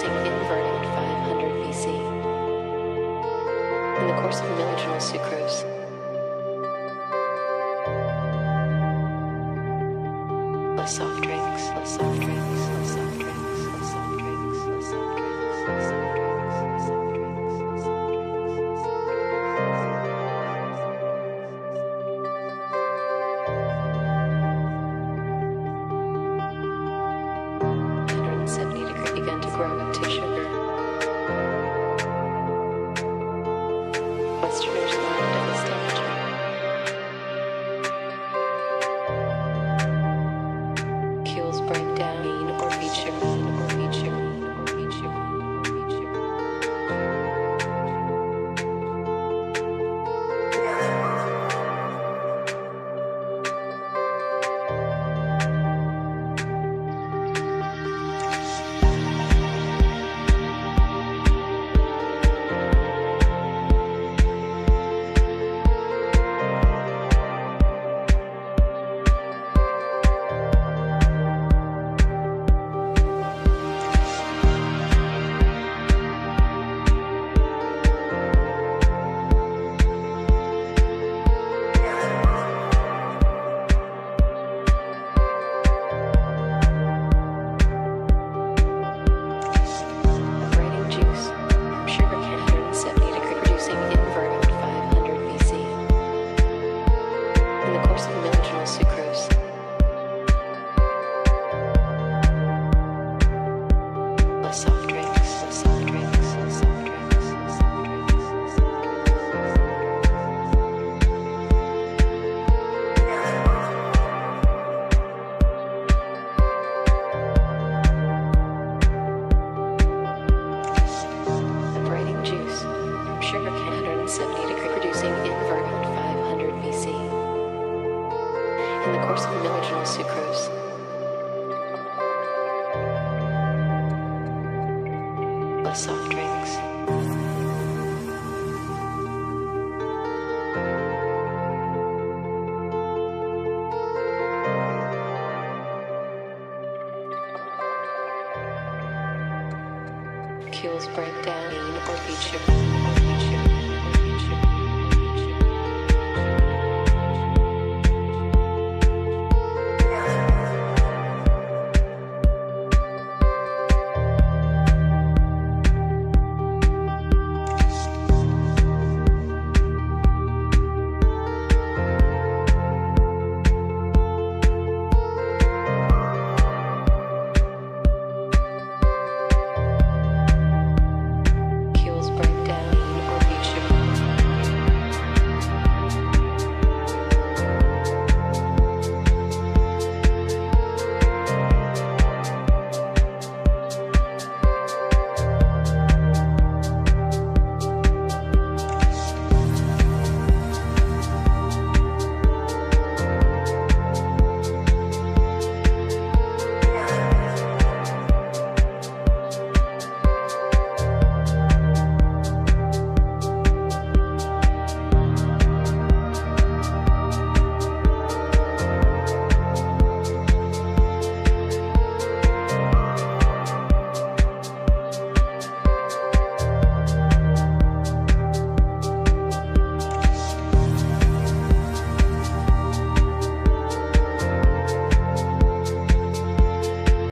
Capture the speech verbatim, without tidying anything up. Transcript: Sing inverted five hundred B C. In the course of millennial sucrose, less soft drinks, less soft drinks, less soft drinks, less soft drinks, less soft drinks, less soft drinks. Keels break down or be chipped.